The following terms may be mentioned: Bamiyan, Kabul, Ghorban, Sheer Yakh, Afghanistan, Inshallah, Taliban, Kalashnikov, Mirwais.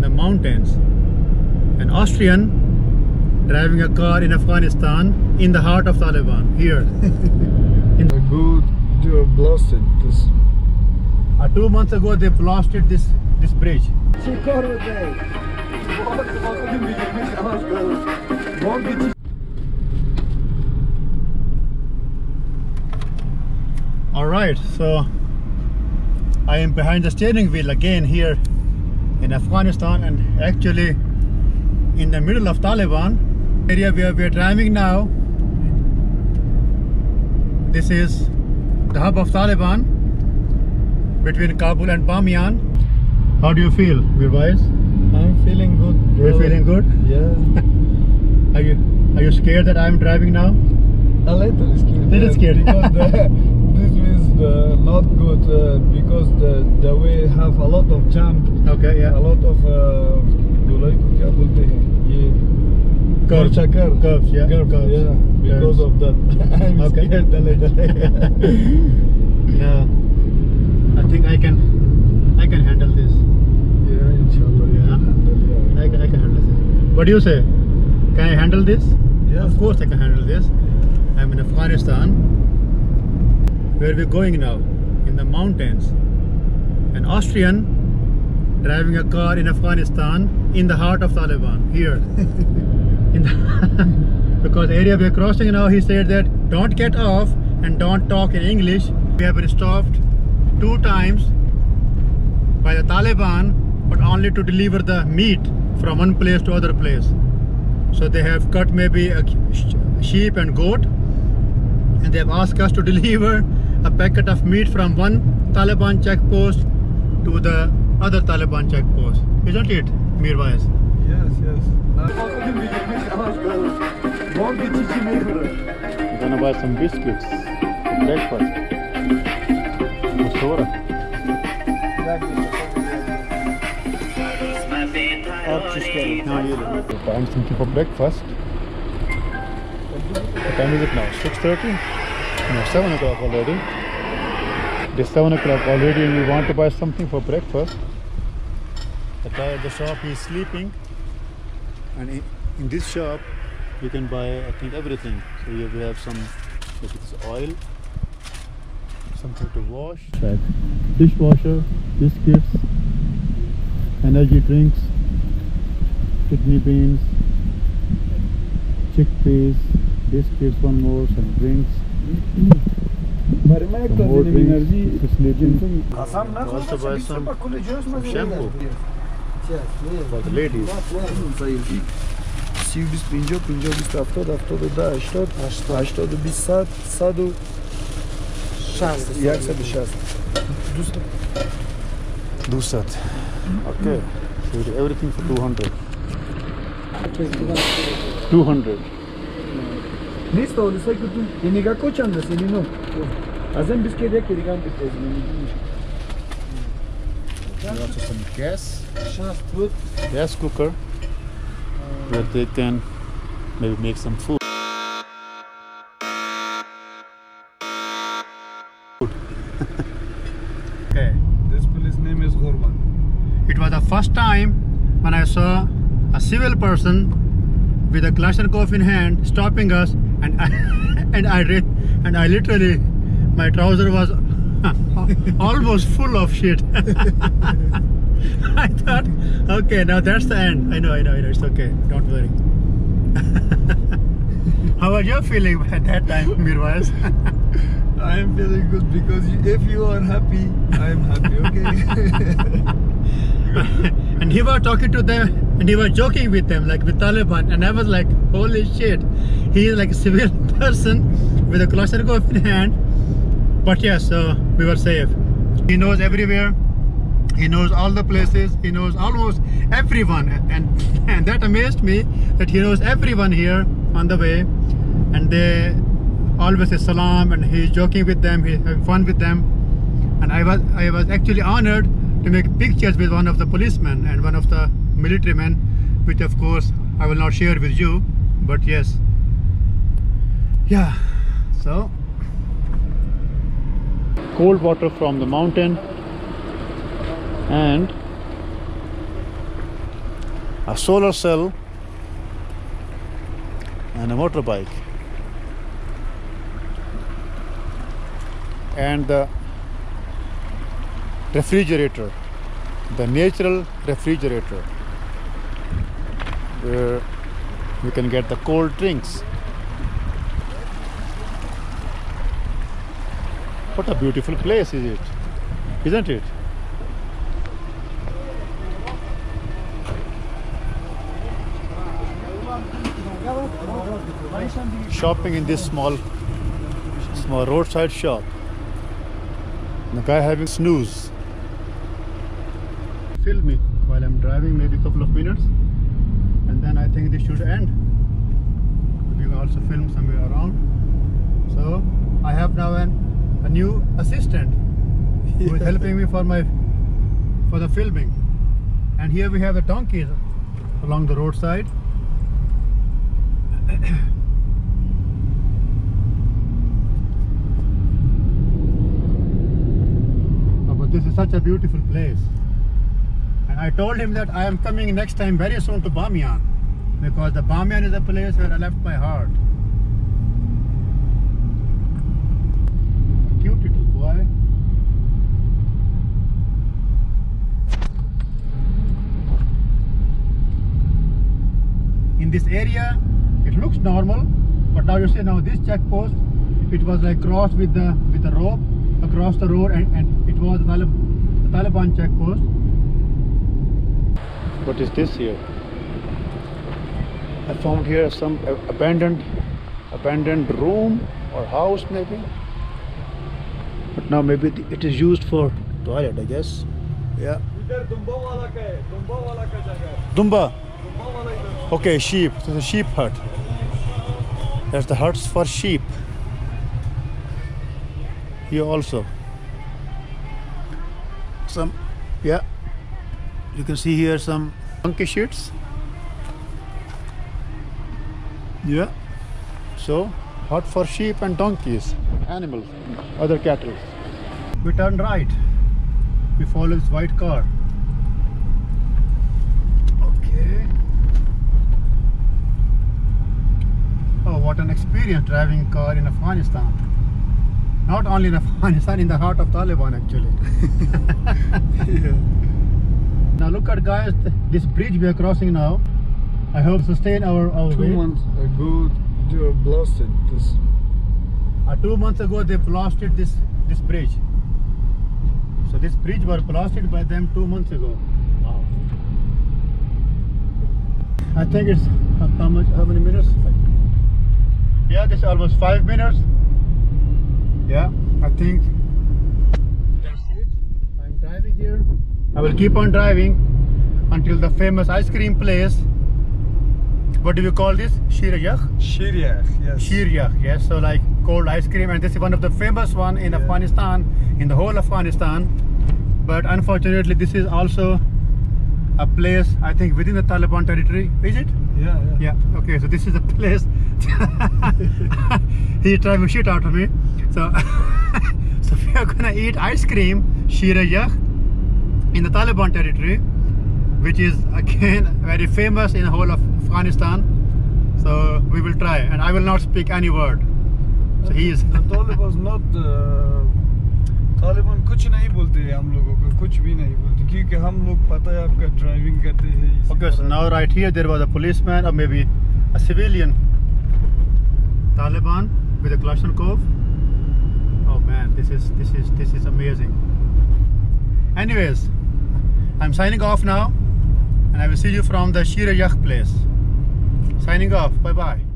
in the mountains. An Austrian driving a car in Afghanistan in the heart of Taliban, here. Good blasted this. 2 months ago they blasted this bridge. Alright, so I am behind the steering wheel again here in Afghanistan, and actually in the middle of Taliban area where we are driving now. This is the hub of Taliban between Kabul and Bamiyan. How do you feel, Mirwais? I'm feeling good, bro. You're feeling good? Yeah. Are you scared that I'm driving now? A little scared. Little scared. Because this is not good because the way have a lot of jump. Okay, yeah. A lot of curves, yeah. Curves, yeah. Because of that, I'm scared. Yeah, I think I can handle this. Yeah, inshallah. Yeah, I can handle this. What do you say? Can I handle this? Yeah. Of course I can handle this. I'm in Afghanistan. Where we're going now? In the mountains. An Austrian driving a car in Afghanistan in the heart of Taliban. Here. Because the area we are crossing now, he said that don't get off and don't talk in English. We have been stopped 2 times by the Taliban, but only to deliver the meat from one place to other place. So they have cut maybe a sheep and goat, and they have asked us to deliver a packet of meat from one Taliban checkpost to the other Taliban checkpost. Isn't it, Mirwais? Yes, yes. I'm gonna buy some biscuits for breakfast. I'm buying something for breakfast. What time is it now? 6:30? No, 7 o'clock already. It is 7 o'clock already, and we want to buy something for breakfast. The guy at the shop is sleeping. And in this shop you can buy, I think, everything. So here we have some, like, it's oil, something to wash, like dishwasher, biscuits, energy drinks, kidney beans, chickpeas, biscuits, one more, some drinks. Some more drinks. Also buy some shampoo. For the ladies. Okay, so everything for 200. 200. Also some gas cooker, where they can maybe make some food. Okay. This police name is Ghorban. It was the first time when I saw a civil person with a Kalashnikov in hand stopping us, and I literally, my trouser was almost full of shit. I thought, okay, now that's the end. I know, it's okay, don't worry. How are you feeling at that time, Mirwais? I am feeling good, because if you are happy, I am happy, okay? And he was talking to them, and he was joking with them, like with Taliban, and I was like, holy shit, he is like a civil person with a Kalashnikov in hand. But yes, so we were safe. He knows everywhere. He knows all the places. He knows almost everyone, and that amazed me, that he knows everyone here on the way, and they always say salam, and he's joking with them, he's having fun with them. And I was actually honored to make pictures with one of the policemen and one of the military men, which of course I will not share with you. But yes, yeah. So. Cold water from the mountain and a solar cell and a motorbike. And the refrigerator, the natural refrigerator, where you can get the cold drinks. What a beautiful place is it, isn't it? Shopping in this small roadside shop. The guy having snooze. Film me while I'm driving, maybe a couple of minutes, and then I think this should end. We can also film somewhere around. So I have now a new assistant who is helping me for the filming. And here we have the donkeys along the roadside. Oh, but this is such a beautiful place. And I told him that I am coming next time very soon to Bamiyan, because the Bamiyan is a place where I left my heart. Cute little boy. In this area it looks normal, but now you see, now this check post, it was like crossed with the rope across the road, and it was the Taliban check post. What is this here? I found here some abandoned room or house maybe, but now maybe it is used for toilet, I guess. Yeah. Dumba. Okay, sheep. This is a sheep hut. There's the huts for sheep. Here also. Some, yeah. You can see here some monkey sheets. Yeah. So, hut for sheep and donkeys, animals, other cattle. We turn right. We follow this white car. Okay. Oh, what an experience driving a car in Afghanistan. Not only in Afghanistan, in the heart of Taliban actually. Yeah. Now look at, guys, this bridge we are crossing now. I hope sustain our 2 months ago they blasted this. 2 months ago they blasted this bridge. So this bridge was blasted by them 2 months ago. Wow. I think it's how many minutes? Yeah, this is almost 5 minutes. Yeah, I think that's it. I'm driving here. I will keep on driving until the famous ice cream place. What do you call this? Sheer Yakh? Sheer Yakh, yes. Sheer Yakh, yes. So like cold ice cream, and this is one of the famous one in Afghanistan, in the whole Afghanistan. But unfortunately, this is also a place, I think, within the Taliban territory, is it? Yeah. Okay, so this is a place. He tried to shit out of me. So, so we are gonna eat ice cream, Sheer Yakh, in the Taliban territory, which is again very famous in the whole of Afghanistan. So we will try, and I will not speak any word. So he is. The Taliban is not. Taliban कुछ नहीं बोलते हैं हम लोगों को, कुछ भी नहीं बोलते, क्योंकि हम लोग पता है आपका ड्राइविंग करते हैं. Okay, so now right here there was a policeman or maybe a civilian Taliban with a Kalashnikov. Oh man, this is amazing. Anyways, I'm signing off now, and I will see you from the Sheer Yakh place. Signing off. Bye bye.